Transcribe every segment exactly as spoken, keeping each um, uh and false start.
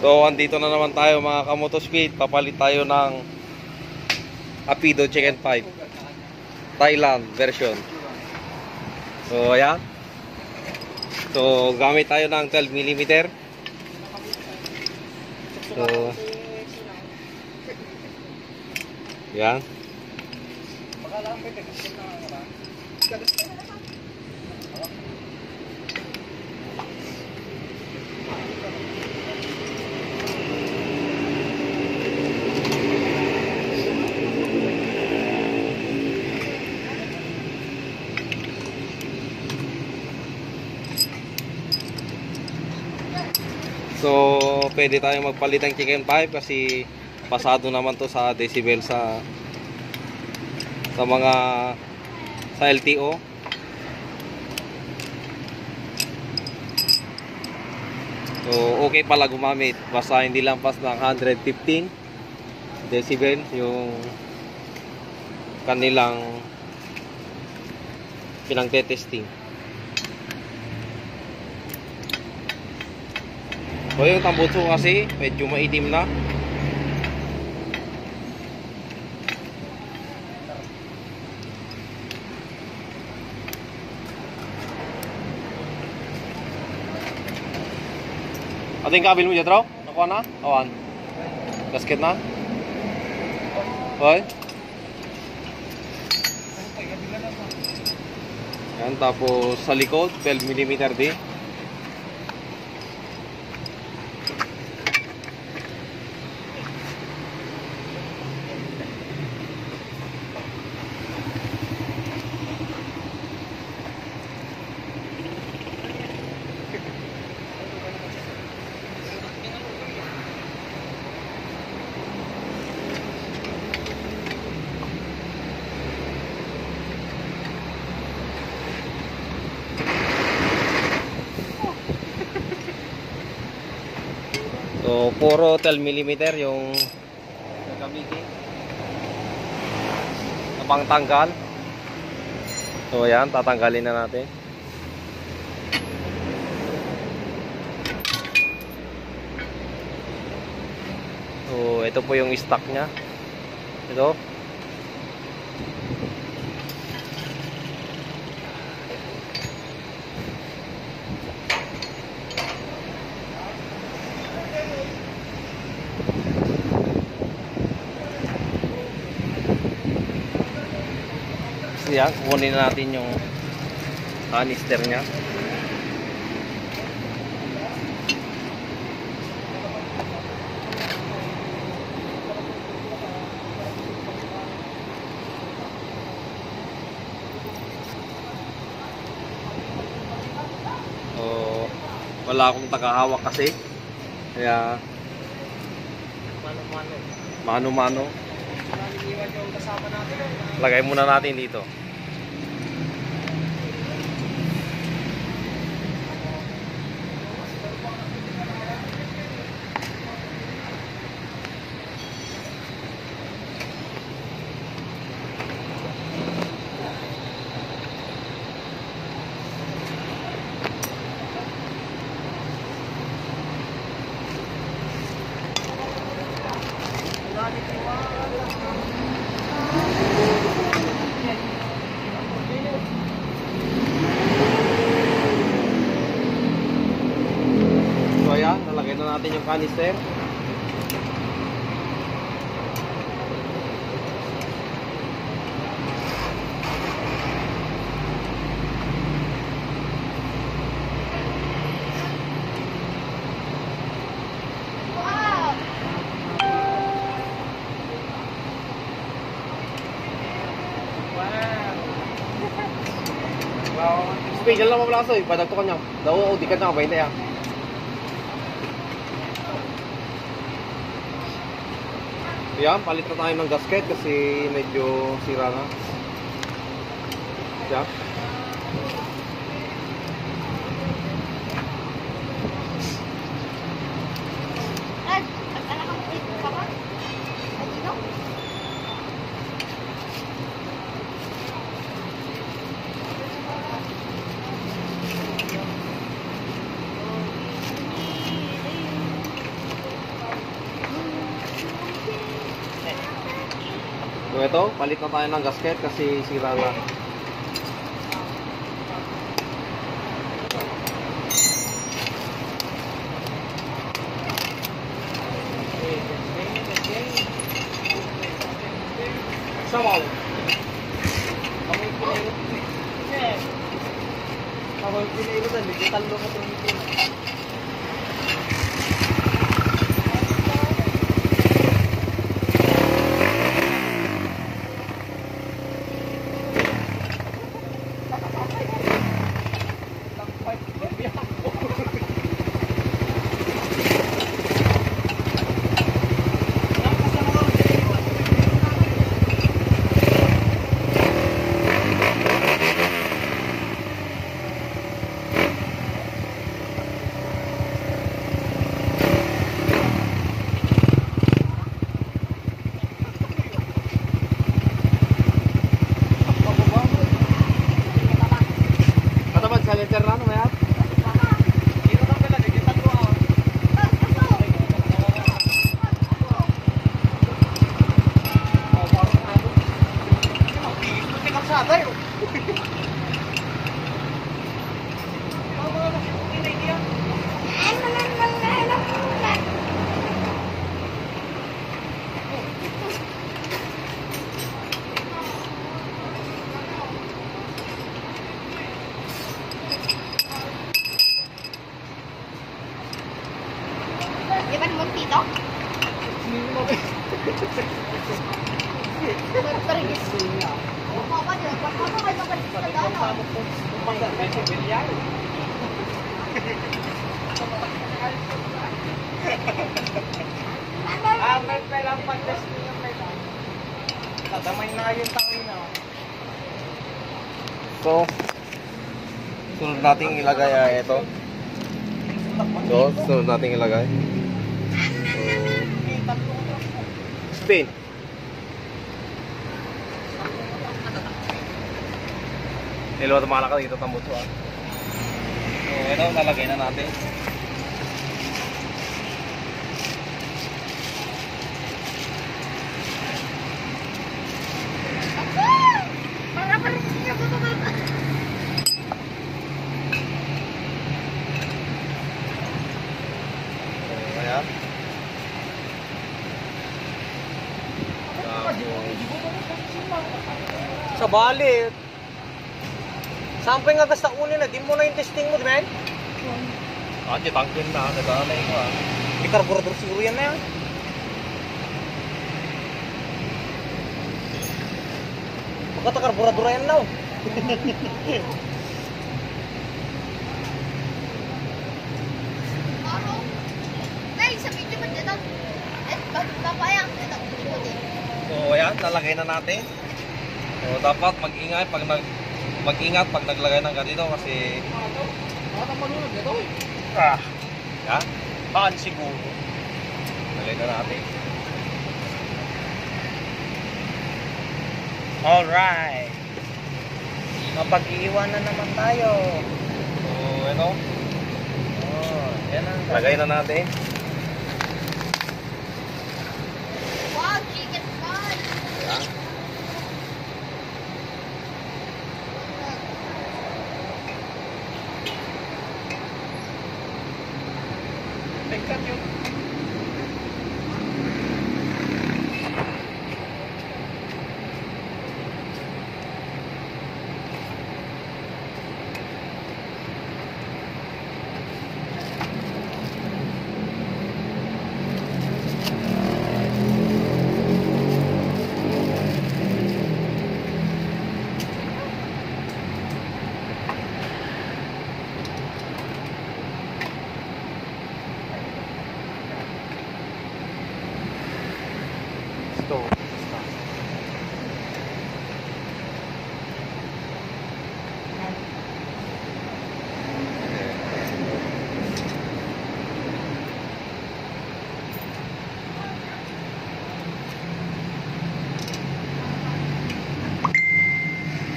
So andito na naman tayo mga kamotosuit, papalit tayo ng Apido Chicken five Thailand version. So ayan. So gamit tayo ng twelve millimeter. So ayan. So, pwede tayong magpalit ng chicken pipe kasi pasado naman to sa decibel sa sa mga sa L T O. So, okay pala gumamit basta hindi lampas ng one fifteen decibel yung kanilang pinagtetesting. So yung tambutso kasi medyo maitim na. Ating kabil mo dyan, Tro? Nakuha na? Awan. Gasket na? Okay. Yan, tapos sa likod, twelve millimeter din. So, puro twelve millimeter yung na pangtanggal. So, ayan, tatanggalin na natin. So, ito po yung stock nya. Ito. Yan, kukunin natin yung canister nya. So, wala akong tagahawak kasi kaya mano-mano. Lagay muna natin dito. Natin yung canister. Wow! Wow! Special na mabalaso eh. Padagto ka niya. Daw, di ka na kabay na yan. Ayan, palit na tayo ng gasket kasi medyo sira na. Ayan. So ito, palit na tayo ng gasket kasi sira na. Sabaw. Sabaw pinili ko na, digital mo ito. So, sunod nating ilagay ay uh, ito. So, sunod nating ilagay. So, spin. Niluwa tumala ka dito tambuto ah. So, ito, lalagay na natin. Sa balik. Sampai nga basta unin na, di mo na yung testing mo, di ba? Ah, di tangkin na, nagana yung ah. Di carburetor siguro yan na yan. Baka ta carburetor yan na oh. So ayan, nalagay na natin. So, dapat mag-ingat pag nag mag-ingat pag naglagay ng ganito kasi baka malunod nito. Ah. Ha? Baan siguro. Lagay na natin. All right. Mapag-iwan na naman tayo. So, ito. Oh, yan na. Lagay na natin. Wow, chicken pie. Yeah.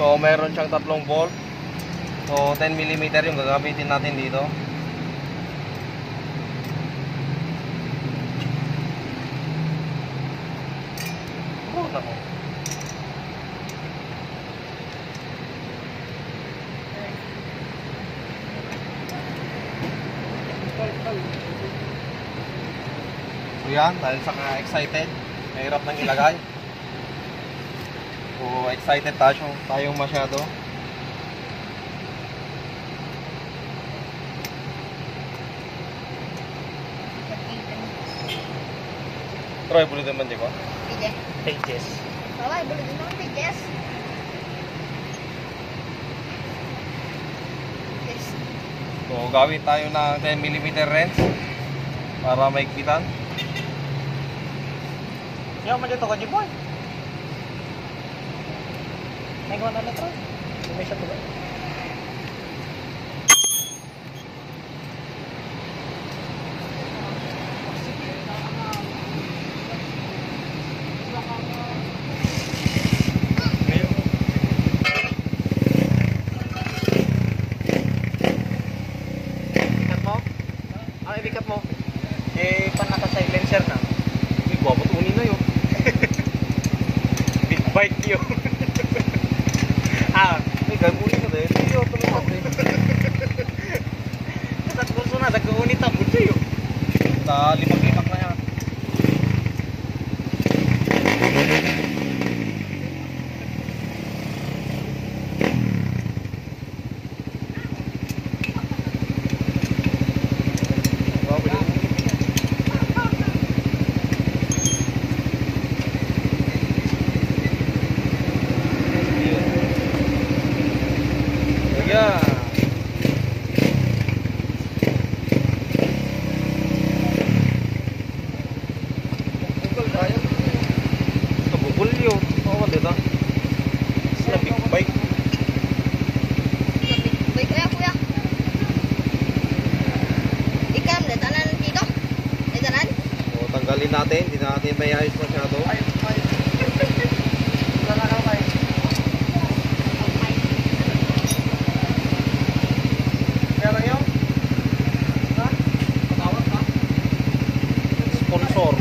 So, meron siyang tatlong bolt. So, ten millimeter yung gagamitin natin dito. Oh, nako. So yan, dahil sa ka-excited, mahirap nang ilagay. So excited tayo, tayong masyado. Troy, bulo din ba di ko? Pages. Pages. Oo, bulo din ang pages. Pages. So, gawin tayo ng ten millimeter wrench para maigpitan. Yung malito ka, Jiboy. Nagawa na na, Troy. May siya tuloy. Natin, hindi natin may ayos masyado. Ayos, ayos. Wala na kayo. Kaya lang yun? Ha? Patawag ka? Sponsor.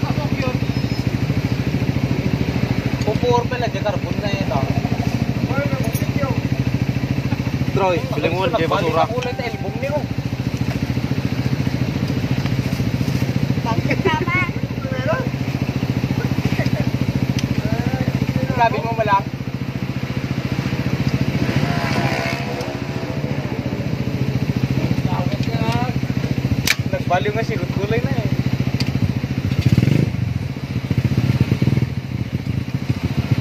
Patawag yun. Pupuor pala, di karbon na yun. Troy, bilang mo, di basura. Baliw nga sigot gulay na eh.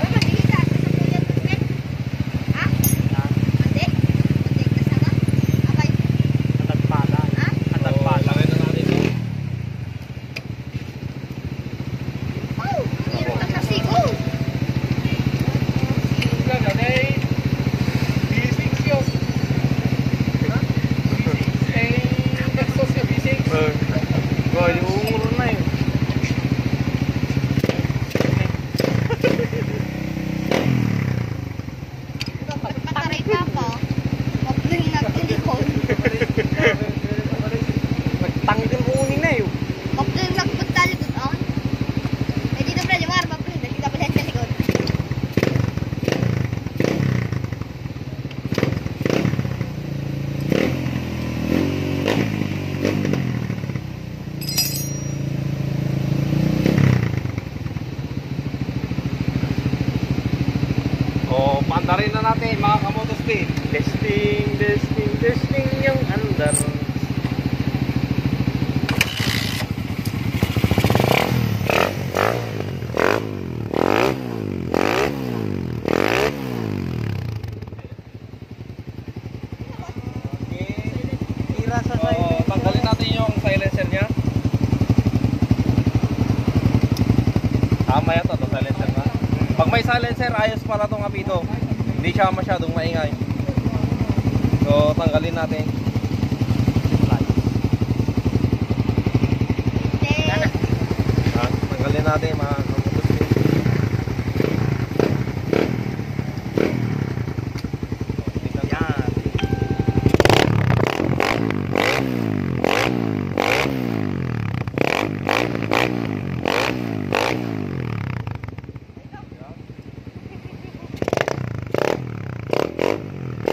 Ay, matigil ka. Sa tuloy ang tuloy. Ha? Matik? Matik ka sana? Okay. Atagpala. Ha? Atagpala. Ito natin. Oh! Mayroon ka sa sigo. Ganay. Bising siyo. Ha? Bising. Eh, nagsos ka bising. Gaya, umuro na yun. Pataray ka po. Huwag nang nagtilikon. Nagtanggal mo unin na yun. Huwag nang nagpuntalikon. May dito pala yung arma. Dito pala yung talikon. Tarin na natin mga kamotos din. Testing, testing, testing yung andar. Silencer, ayos pala itong Apido. Hindi siya masyadong maingay. So, tanggalin natin. Ha, tanggalin natin mga kamutos. Yan. Thank you.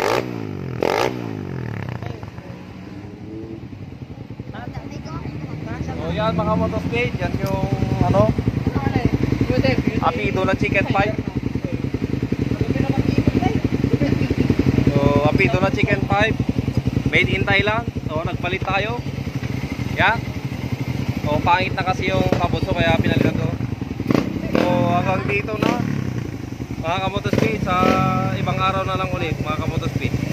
yan mga motospade. Yan yung ano, Apido na chicken pipe. So Apido na chicken pipe, made in Thailand. So nagpalit tayo. Yan. So pangit na kasi yung kabutso kaya pinalitan ko. So hanggang dito na mga kamotospade. Sa ibang araw na lang ulit mga kamotospade.